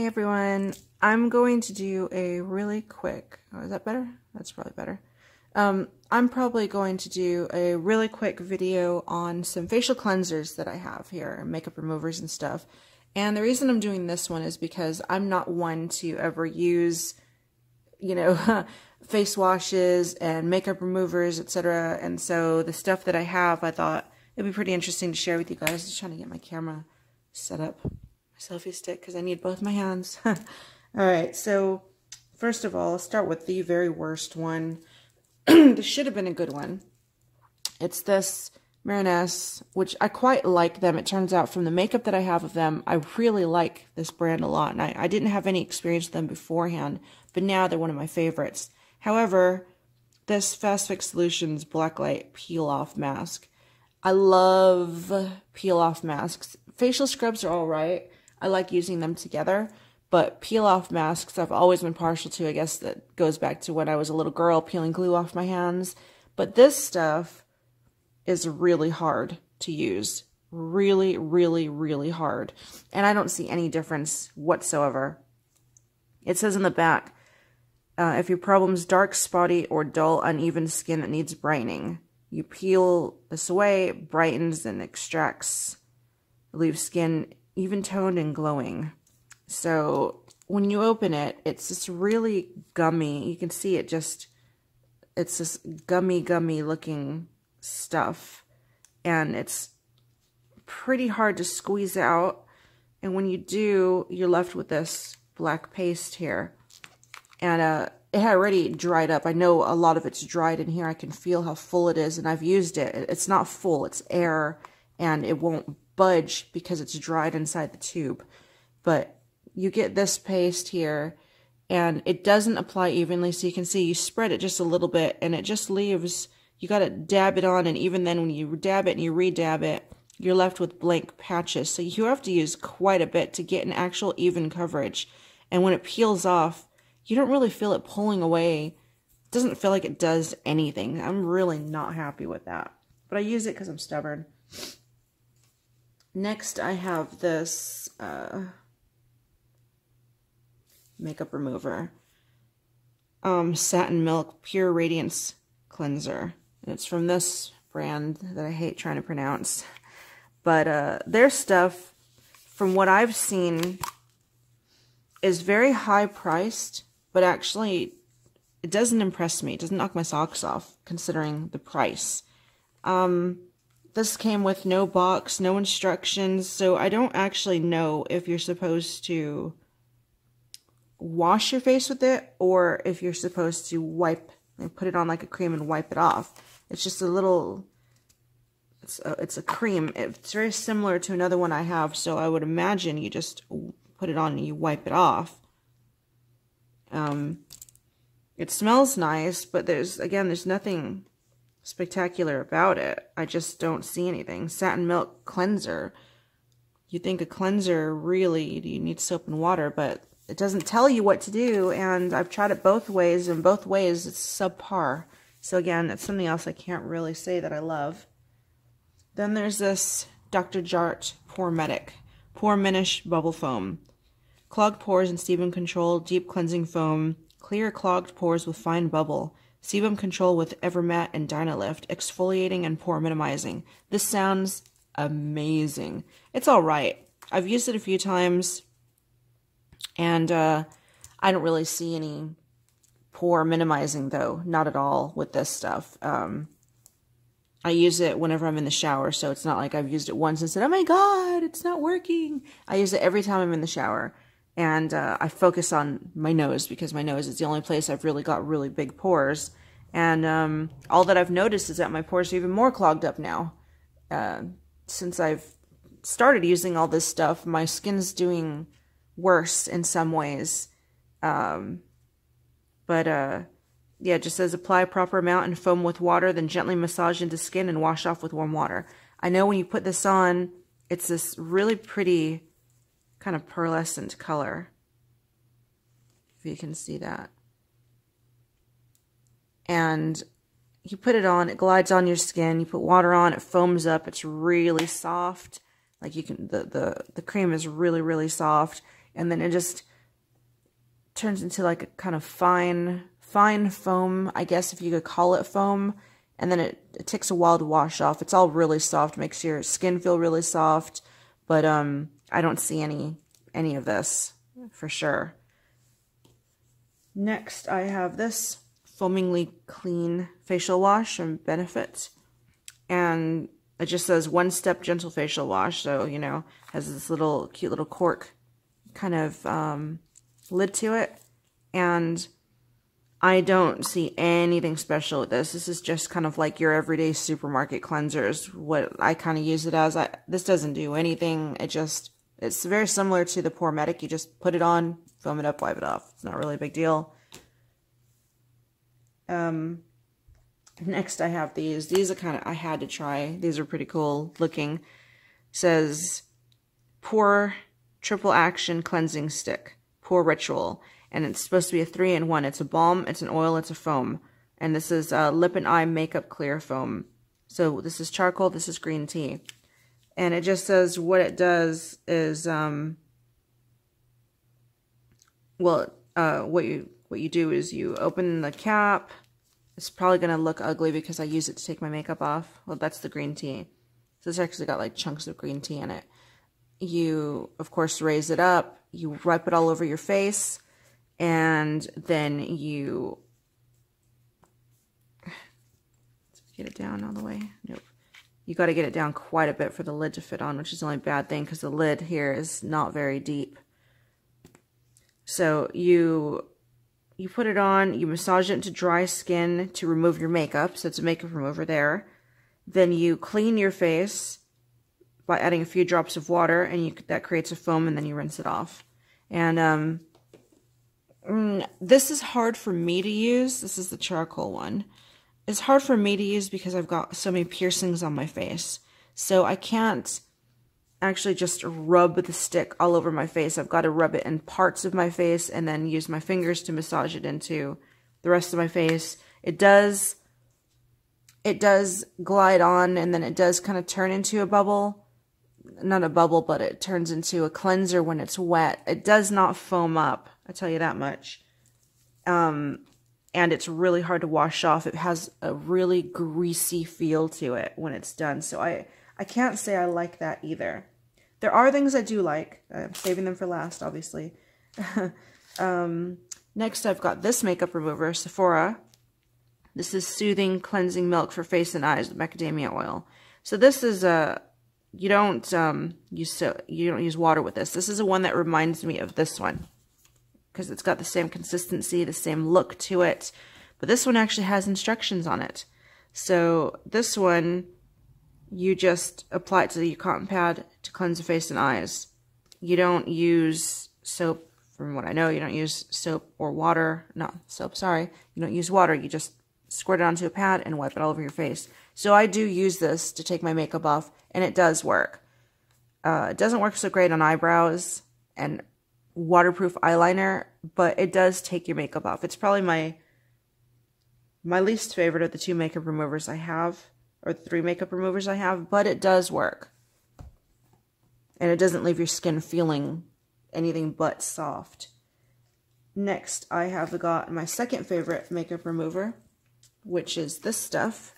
Hey everyone, I'm going to do a really quick, oh, is that better? That's probably better. I'm probably going to do a really quick video on some facial cleansers that I have here, makeup removers and stuff. And the reason I'm doing this one is because I'm not one to ever use, you know, face washes and makeup removers, etc. And so the stuff that I have, I thought it'd be pretty interesting to share with you guys. Just trying to get my camera set up. Selfie stick because I need both my hands. All right, so first of all, I'll start with the very worst one. This should have been a good one. It's this Marinesse, which I quite like them. It turns out from the makeup that I have of them, I really like this brand a lot, and I didn't have any experience with them beforehand, but now they're one of my favorites. However, this Fast Fix Solutions Blacklight Peel Off Mask. I love peel off masks. Facial scrubs are all right. I like using them together, but peel-off masks I've always been partial to. I guess that goes back to when I was a little girl peeling glue off my hands. But this stuff is really hard to use. Really, really, really hard. And I don't see any difference whatsoever. It says in the back, if your problem's dark, spotty, or dull, uneven skin that needs brightening, you peel this away, it brightens and extracts, leaves skin even toned and glowing. So when you open it, it's just really gummy. You can see it just, it's this gummy looking stuff. And it's pretty hard to squeeze out. And when you do, you're left with this black paste here. And it had already dried up. I know a lot of it's dried in here. I can feel how full it is, and I've used it. It's not full, it's air, and it won't budge because it's dried inside the tube. But you get this paste here, and it doesn't apply evenly, so you can see you spread it just a little bit, and it just leaves, you gotta dab it on, and even then when you dab it and you re-dab it, you're left with blank patches. So you have to use quite a bit to get an actual even coverage. And when it peels off, you don't really feel it pulling away. It doesn't feel like it does anything. I'm really not happy with that. But I use it because I'm stubborn. Next, I have this makeup remover, Satin Milk Pure Radiance Cleanser. And it's from this brand that I hate trying to pronounce. But their stuff, from what I've seen, is very high priced, but actually it doesn't impress me. It doesn't knock my socks off considering the price. This came with no box, no instructions, so I don't actually know if you're supposed to wash your face with it or if you're supposed to wipe and put it on like a cream and wipe it off. It's just a little, it's a cream. It's very similar to another one I have, so I would imagine you just put it on and you wipe it off. It smells nice, but there's nothing spectacular about it. I just don't see anything. Satin Milk Cleanser. You think a cleanser, really, you need soap and water, but it doesn't tell you what to do, and I've tried it both ways, and both ways it's subpar. So again, that's something else I can't really say that I love. Then there's this Dr. Jart Pore Minish Bubble Foam. Clogged pores and sebum control, deep cleansing foam, clear clogged pores with fine bubble. Sebum control with Evermat and Dynalift, exfoliating and pore minimizing. This sounds amazing. It's all right. I've used it a few times, and I don't really see any pore minimizing, though. Not at all with this stuff. I use it whenever I'm in the shower, so it's not like I've used it once and said, oh my god, it's not working. I use it every time I'm in the shower. And I focus on my nose because my nose is the only place I've really got really big pores. And all that I've noticed is that my pores are even more clogged up now. Since I've started using all this stuff, my skin's doing worse in some ways. Yeah, it just says apply proper amount and foam with water, then gently massage into skin and wash off with warm water. I know when you put this on, it's this really pretty kind of pearlescent color, if you can see that. And you put it on, it glides on your skin, you put water on, it foams up, it's really soft. Like you can, the cream is really, really soft. And then it just turns into like a kind of fine foam, I guess, if you could call it foam. And then it takes a while to wash off. It's all really soft, makes your skin feel really soft. But I don't see any of this for sure. Next, I have this Foamingly Clean Facial Wash from Benefit. And it just says one-step gentle facial wash. So, you know, has this little cute little cork kind of lid to it. And I don't see anything special with this. This is just kind of like your everyday supermarket cleansers, what I kind of use it as. This doesn't do anything. It's very similar to the Pore Medic. You just put it on, foam it up, wipe it off. It's not really a big deal. Next I have these. These are kind of, I had to try. These are pretty cool looking. It says Pore Triple Action Cleansing Stick, Pore Ritual. And it's supposed to be a 3-in-1. It's a balm, it's an oil, it's a foam. And this is lip and eye makeup clear foam. So this is charcoal, this is green tea. And it just says what it does is, what you do is you open the cap. It's probably gonna look ugly because I use it to take my makeup off. Well, that's the green tea. So it's actually got like chunks of green tea in it. You, of course, raise it up. You wipe it all over your face. And then you get it down all the way. Nope. You got to get it down quite a bit for the lid to fit on, which is the only bad thing because the lid here is not very deep. So you put it on, you massage it into dry skin to remove your makeup. So it's a makeup remover there. Then you clean your face by adding a few drops of water, and that creates a foam, and then you rinse it off. And this is hard for me to use. This is the charcoal one. It's hard for me to use because I've got so many piercings on my face. So I can't actually just rub the stick all over my face. I've got to rub it in parts of my face and then use my fingers to massage it into the rest of my face. It does glide on, and then it does kind of turn into a bubble. Not a bubble, but it turns into a cleanser when it's wet. It does not foam up, I tell you that much. And it's really hard to wash off. It has a really greasy feel to it when it's done. So I can't say I like that either. There are things I do like. I'm saving them for last, obviously. Next, I've got this makeup remover, Sephora. This is Soothing Cleansing Milk for Face and Eyes with Macadamia Oil. So this is a... You don't use water with this. This is the one that reminds me of this one, because it's got the same consistency, the same look to it. But this one actually has instructions on it. So this one, you just apply it to your cotton pad to cleanse the face and eyes. You don't use soap, from what I know. You don't use soap or water. Not soap, sorry. You don't use water. You just squirt it onto a pad and wipe it all over your face. So I do use this to take my makeup off, and it does work. It doesn't work so great on eyebrows and waterproof eyeliner, but it does take your makeup off. It's probably my least favorite of the two makeup removers I have, or three makeup removers I have, but it does work. And it doesn't leave your skin feeling anything but soft. Next, I have got my second favorite makeup remover, which is this stuff.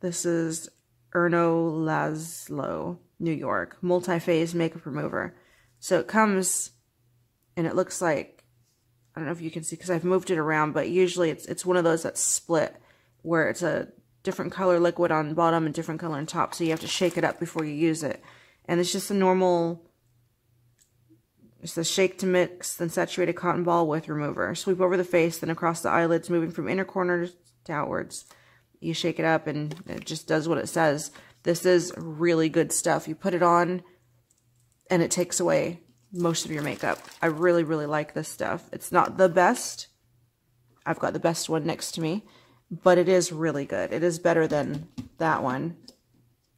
This is Erno Laszlo, New York, multi-phase makeup remover. So it comes, and it looks like, I don't know if you can see because I've moved it around, but usually it's one of those that's split, where it's a different color liquid on bottom and different color on top, so you have to shake it up before you use it. And it's just a normal, it says shake to mix, then saturated cotton ball with remover. Sweep over the face, then across the eyelids, moving from inner corners to outwards. You shake it up, and it just does what it says. This is really good stuff. You put it on, and it takes away most of your makeup. I really, really like this stuff. It's not the best. I've got the best one next to me, but it is really good. It is better than that one,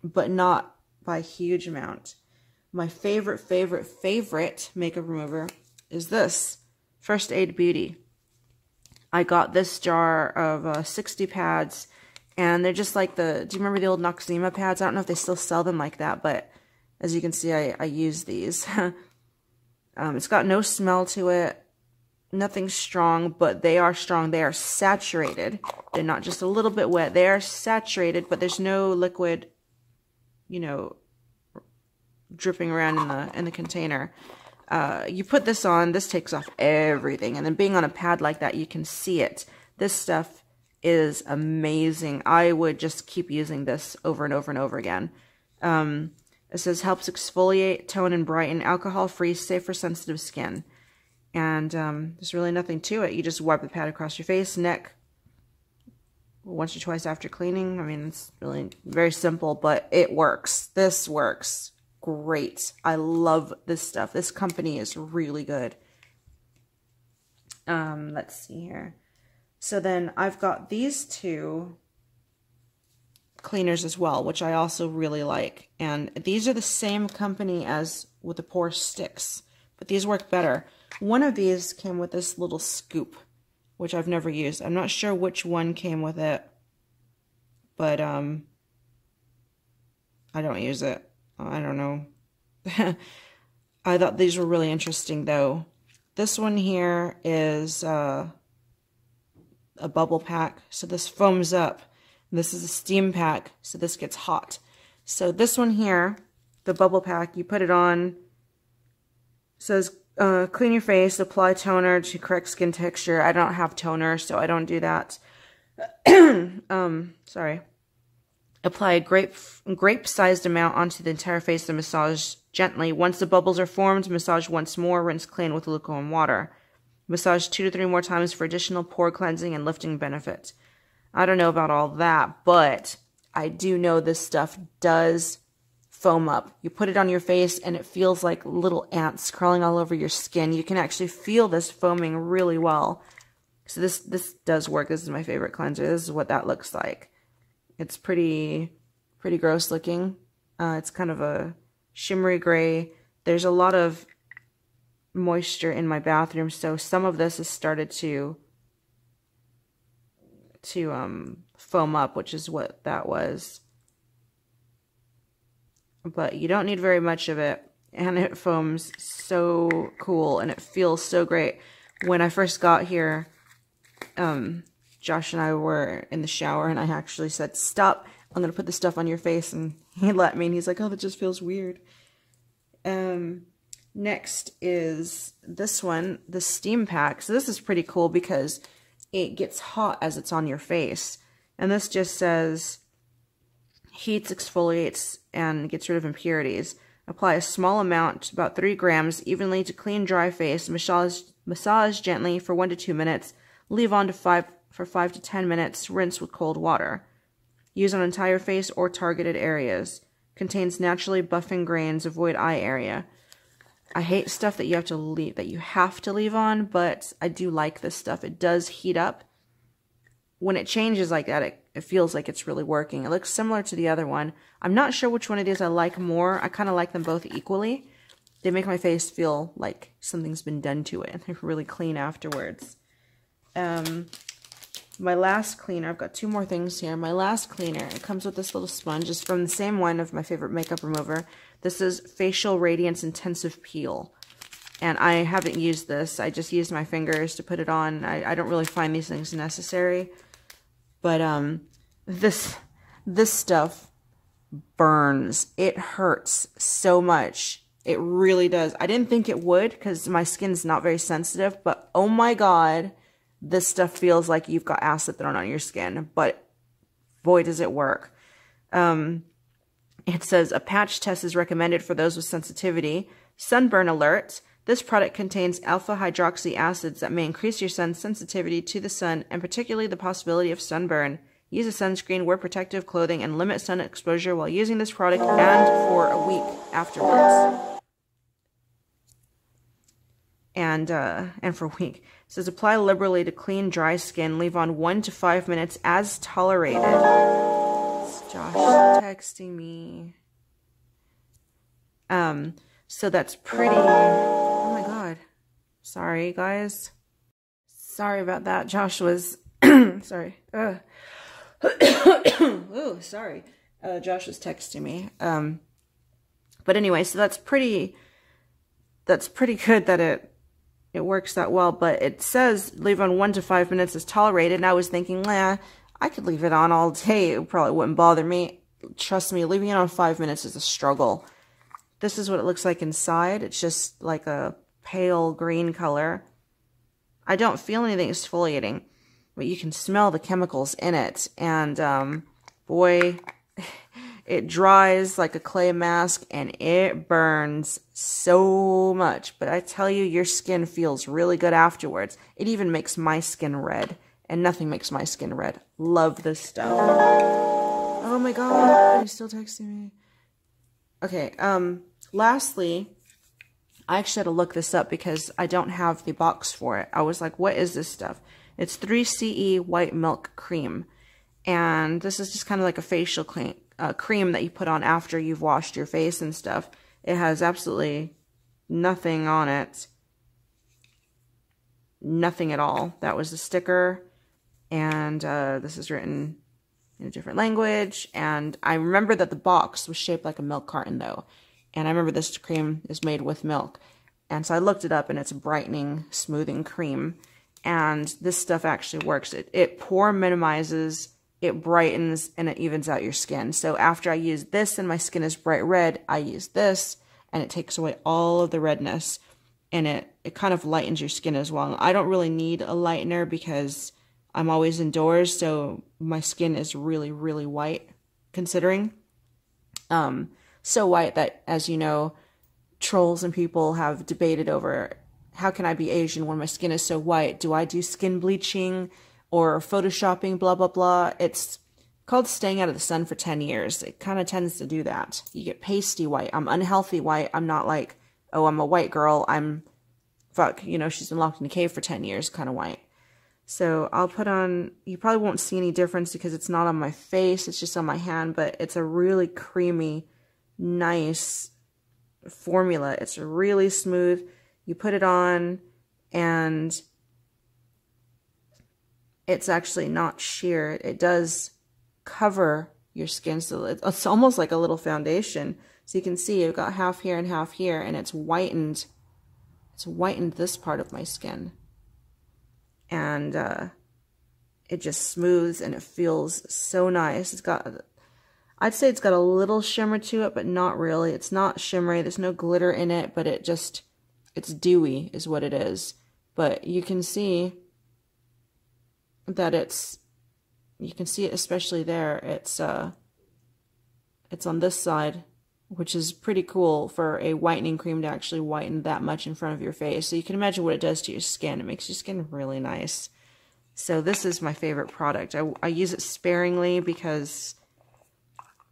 but not by a huge amount. My favorite, favorite, favorite makeup remover is this, First Aid Beauty. I got this jar of 60 pads, and they're just like the, do you remember the old Noxzema pads? I don't know if they still sell them like that, but as you can see, I use these. It's got no smell to it. nothing strong, but they are strong. They are saturated. They're not just a little bit wet. They are saturated, but there's no liquid, you know, dripping around in the container. You put this on, this takes off everything. And then being on a pad like that, you can see it. This stuff is amazing. I would just keep using this over and over and over again. It says helps exfoliate, tone, and brighten, alcohol-free, safe for sensitive skin. And there's really nothing to it. You just wipe the pad across your face, neck, once or twice after cleaning. I mean, it's really very simple, but it works. This works great. I love this stuff. This company is really good. Let's see here. So then I've got these two cleaners as well, which I also really like. And these are the same company as with the pore sticks, but these work better. One of these came with this little scoop, which I've never used. I'm not sure which one came with it, but I don't use it. I don't know. I thought these were really interesting, though. This one here is a bubble pack, so this foams up. This is a steam pack, so this gets hot. So this one here, the bubble pack, you put it on. It says clean your face, apply toner to correct skin texture. I don't have toner, so I don't do that. Sorry. Apply a grape-sized amount onto the entire face and massage gently. Once the bubbles are formed, massage once more, rinse clean with lukewarm water. Massage 2 to 3 more times for additional pore cleansing and lifting benefit. I don't know about all that, but I do know this stuff does foam up. You put it on your face and it feels like little ants crawling all over your skin. You can actually feel this foaming really well. So this does work. This is my favorite cleanser. This is what that looks like. It's pretty gross looking. It's kind of a shimmery gray. There's a lot of moisture in my bathroom, so some of this has started to foam up, which is what that was. But you don't need very much of it, and it foams so cool, and it feels so great. When I first got here, Josh and I were in the shower, and I actually said, stop, I'm gonna put this stuff on your face, and he let me, and he's like, oh, that just feels weird. Next is this one, the steam pack. So this is pretty cool because it gets hot as it's on your face. And this just says, heats, exfoliates, and gets rid of impurities. Apply a small amount, about 3 grams, evenly to clean, dry face. Massage gently for 1 to 2 minutes. Leave on to 5 to 10 minutes. Rinse with cold water. Use on entire face or targeted areas. Contains naturally buffing grains. Avoid eye area. I hate stuff that you have to leave on, but I do like this stuff. It does heat up. When it changes like that, it feels like it's really working. It looks similar to the other one. I'm not sure which one of these I like more. I kind of like them both equally. They make my face feel like something's been done to it, and they're really clean afterwards. My last cleaner, I've got 2 more things here. My last cleaner, it comes with this little sponge. It's from the same one of my favorite makeup remover. This is Facial Radiance Intensive Peel. And I haven't used this. I just used my fingers to put it on. I don't really find these things necessary. But this stuff burns. It hurts so much. It really does. I didn't think it would because my skin's not very sensitive. But oh my god, this stuff feels like you've got acid thrown on your skin, but boy, does it work. It says a patch test is recommended for those with sensitivity. Sunburn alert. This product contains alpha hydroxy acids that may increase your sun's sensitivity to the sun and particularly the possibility of sunburn. Use a sunscreen, wear protective clothing, and limit sun exposure while using this product and for a week afterwards. And for a week. It says apply liberally to clean, dry skin. Leave on 1 to 5 minutes as tolerated. It's Josh texting me. So that's pretty. Oh my god. Sorry, guys. Sorry about that. Josh was. Sorry. Oh, sorry. Josh was texting me. But anyway, so that's pretty. That's pretty good that it it works that well, but it says leave on 1 to 5 minutes is tolerated, and I was thinking, I could leave it on all day. It probably wouldn't bother me. Trust me, leaving it on 5 minutes is a struggle. This is what it looks like inside. It's just like a pale green color. I don't feel anything exfoliating, but you can smell the chemicals in it. And boy, it dries like a clay mask and it burns so much. But I tell you, your skin feels really good afterwards. It even makes my skin red, and nothing makes my skin red. Love this stuff. Oh my God, he's still texting me. Okay, lastly, I actually had to look this up because I don't have the box for it. I was like, what is this stuff? It's 3ce White Milk Cream. And this is just kind of like a facial cream that you put on after you've washed your face and stuff. It has absolutely nothing on it. Nothing at all. That was the sticker. And this is written in a different language. And I remember that the box was shaped like a milk carton, though. And I remember this cream is made with milk. And so I looked it up, and it's a brightening, smoothing cream. And this stuff actually works. It pore minimizes, it brightens, and it evens out your skin. So after I use this and my skin is bright red, I use this, and it takes away all of the redness. And it kind of lightens your skin as well. I don't really need a lightener because I'm always indoors, so my skin is really, really white, considering. So white that, as you know, trolls and people have debated over, how can I be Asian when my skin is so white? Do I do skin bleaching or photoshopping, blah, blah, blah? It's called staying out of the sun for 10 years. It kind of tends to do that. You get pasty white. I'm unhealthy white. I'm not like, oh, I'm a white girl. I'm, fuck, you know, she's been locked in a cave for 10 years kind of white. So I'll put on, you probably won't see any difference because it's not on my face. It's just on my hand, but it's a really creamy, nice formula. It's really smooth. You put it on and it's actually not sheer. It does cover your skin, so it's almost like a little foundation. So you can see you've got half here and half here, and it's whitened. It's whitened this part of my skin, and it just smooths and it feels so nice. It's got, I'd say it's got a little shimmer to it, but not really. It's not shimmery. There's no glitter in it, but it just, it's dewy is what it is. But you can see that it's, you can see it especially there. It's on this side, which is pretty cool for a whitening cream to actually whiten that much in front of your face. So you can imagine what it does to your skin. It makes your skin really nice. So this is my favorite product. I use it sparingly because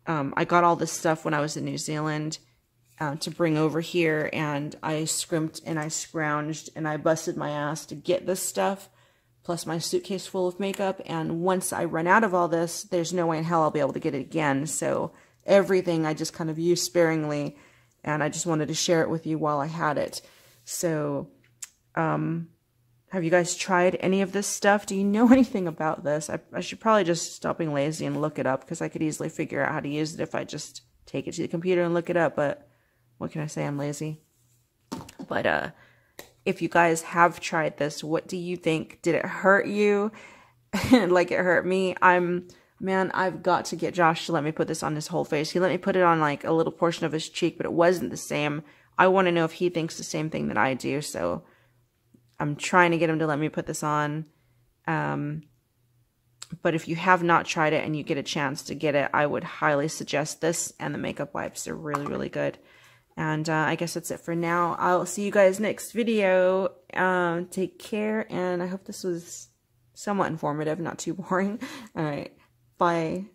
I got all this stuff when I was in New Zealand to bring over here, and I scrimped and I scrounged and I busted my ass to get this stuff, plus my suitcase full of makeup. And once I run out of all this, there's no way in hell I'll be able to get it again. So everything I just kind of use sparingly, and I just wanted to share it with you while I had it. So have you guys tried any of this stuff? Do you know anything about this? I should probably just stop being lazy and look it up, because I could easily figure out how to use it if I just take it to the computer and look it up. But what can I say? I'm lazy. But if you guys have tried this, what do you think? Did it hurt you like it hurt me? Man, I've got to get Josh to let me put this on his whole face. He let me put it on like a little portion of his cheek, but it wasn't the same. I want to know if he thinks the same thing that I do. So I'm trying to get him to let me put this on. But if you have not tried it and you get a chance to get it, I would highly suggest this, and the makeup wipes are really, really good. And I guess that's it for now. I'll see you guys next video. Take care, and I hope this was somewhat informative, not too boring. All right, bye.